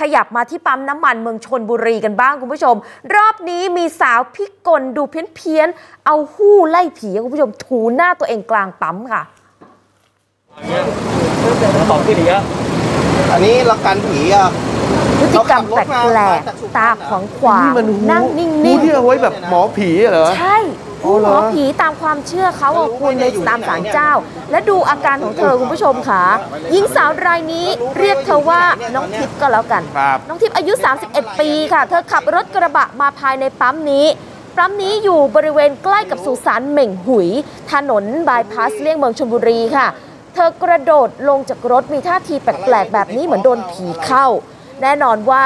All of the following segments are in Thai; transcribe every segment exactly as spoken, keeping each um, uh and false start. ขยับมาที่ปั๊มน้ำมันเมืองชลบุรีกันบ้างคุณผู้ชมรอบนี้มีสาวพิกลดูเพี้ยนเพี้ยนเอาหู้ไล่ผีคุณผู้ชมถูหน้าตัวเองกลางปั๊มค่ะสองที่ดีอะอันนี้ละกันผีอะพฤติกรรมแปลกๆตาขวางขวางนั่งนิ่งๆหูที่เอาไว้แบบหมอผีเหรอใช่หมอผีตามความเชื่อเขาเอาคุณในตามศาลเจ้าและดูอาการของเธอคุณผู้ชมค่ะหญิงสาวรายนี้เรียกเธอว่าน้องทิพย์ก็แล้วกันน้องทิพย์อายุสามสิบเอ็ดปีค่ะเธอขับรถกระบะมาภายในปั๊มนี้ปั๊มนี้อยู่บริเวณใกล้กับสุสานเหม่งหุยถนนบายพาสเลี่ยงเมืองชลบุรีค่ะเธอกระโดดลงจากรถมีท่าทีแปลกๆแบบนี้เหมือนโดนผีเข้าแน่นอนว่า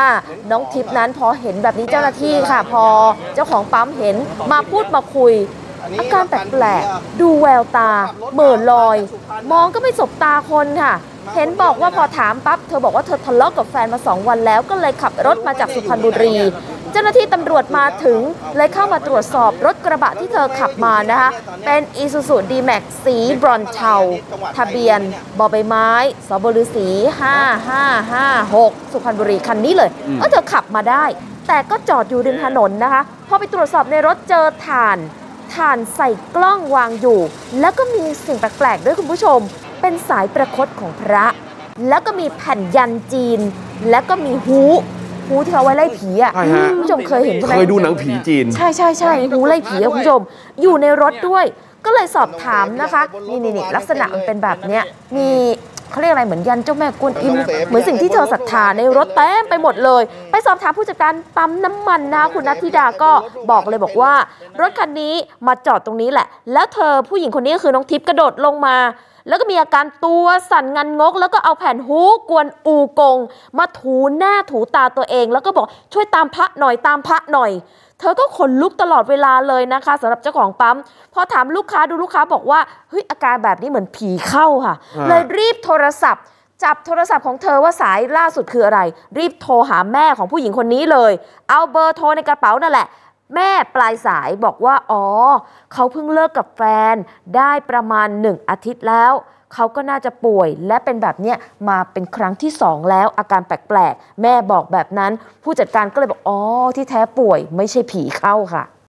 น้องทิพย์นั้นพอเห็นแบบนี้เจ้าหน้าที่ค่ะพอเจ้าของปั๊มเห็นมาพูดมาคุยอาการแปลกๆดูแววตาเหม่อลอยมองก็ไม่สบตาคนค่ะเห็นบอกว่าพอถามปั๊บเธอบอกว่าเธอทะเลาะกับแฟนมาสองวันแล้วก็เลยขับรถมาจากสุพรรณบุรีเจ้าหน้าที่ตำรวจมาถึงเลยเข้ามาตรวจสอบรถกระบะที่เธอขับมานะคะเป็น Isuzu D-Max สีบรอนซ์เทาทะเบียนบใบไม้สบฤๅษีห้าห้าห้าหกสุพรรณบุรีคันนี้เลยก็เธอขับมาได้แต่ก็จอดอยู่ริมถนนนะคะพอไปตรวจสอบในรถเจอถ่านถ่านใส่กล้องวางอยู่แล้วก็มีสิ่งแปลกๆด้วยคุณผู้ชมเป็นสายประคตของพระแล้วก็มีแผ่นยันจีนแล้วก็มีหูหูที่เขาไว้ไล่ผีอ่ะคุณผู้ชมเคยเห็นใช่ไหมเคยดูหนังผีจีนใช่ใช่ใช่หูไล่ผีคุณผู้ชมอยู่ในรถด้วยก็เลยสอบถามนะคะนี่นี่ลักษณะมันเป็นแบบเนี้ยมีเขาเรียกอะไรเหมือนยันเจ้าแม่กวนอิมเหมือนสิ่งที่เธอศรัทธาในรถเต็มไปหมดเลยไปสอบถามผู้จัดการปั๊มน้ำมันนะคุณณัฐธิดาก็บอกเลยบอกว่ารถคันนี้มาจอดตรงนี้แหละแล้วเธอผู้หญิงคนนี้คือน้องทิพย์กระโดดลงมาแล้วก็มีอาการตัวสั่นงันงกแล้วก็เอาแผ่นหูกวนอูกงมาถูหน้าถูตาตัวเองแล้วก็บอกช่วยตามพระหน่อยตามพระหน่อยเธอก็ขนลุกตลอดเวลาเลยนะคะสำหรับเจ้าของปั๊มพอถามลูกค้าดูลูกค้าบอกว่าเฮ้ยอาการแบบนี้เหมือนผีเข้าค่ะเลยรีบโทรศัพท์จับโทรศัพท์ของเธอว่าสายล่าสุดคืออะไรรีบโทรหาแม่ของผู้หญิงคนนี้เลยเอาเบอร์โทรในกระเป๋านั่นแหละแม่ปลายสายบอกว่าอ๋อเขาเพิ่งเลิกกับแฟนได้ประมาณหนึ่งอาทิตย์แล้วเขาก็น่าจะป่วยและเป็นแบบเนี้ยมาเป็นครั้งที่สองแล้วอาการแปลกๆแม่บอกแบบนั้นผู้จัดการก็เลยบอกอ๋อที่แท้ป่วยไม่ใช่ผีเข้าค่ะ